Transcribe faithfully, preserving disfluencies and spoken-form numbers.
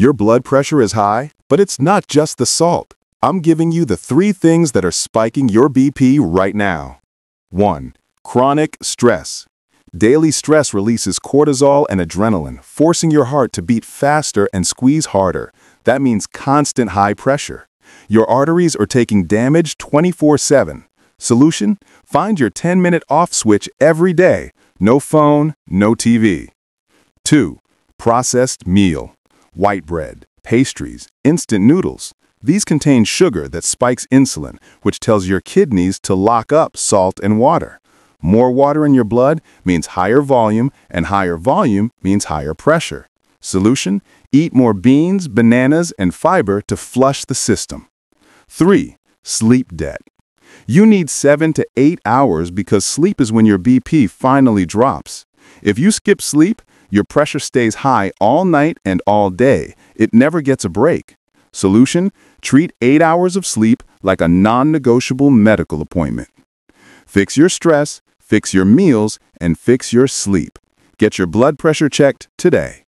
Your blood pressure is high, but it's not just the salt. I'm giving you the three things that are spiking your B P right now. one. Chronic stress. Daily stress releases cortisol and adrenaline, forcing your heart to beat faster and squeeze harder. That means constant high pressure. Your arteries are taking damage twenty-four seven. Solution? Find your ten-minute off switch every day. No phone, no T V. two. Processed meal. White bread, pastries, instant noodles. These contain sugar that spikes insulin, which tells your kidneys to lock up salt and water. More water in your blood means higher volume, and higher volume means higher pressure. Solution? Eat more beans, bananas, and fiber to flush the system. three. Sleep debt. You need seven to eight hours because sleep is when your B P finally drops. If you skip sleep, your pressure stays high all night and all day. It never gets a break. Solution? Treat eight hours of sleep like a non-negotiable medical appointment. Fix your stress, fix your meals, and fix your sleep. Get your blood pressure checked today.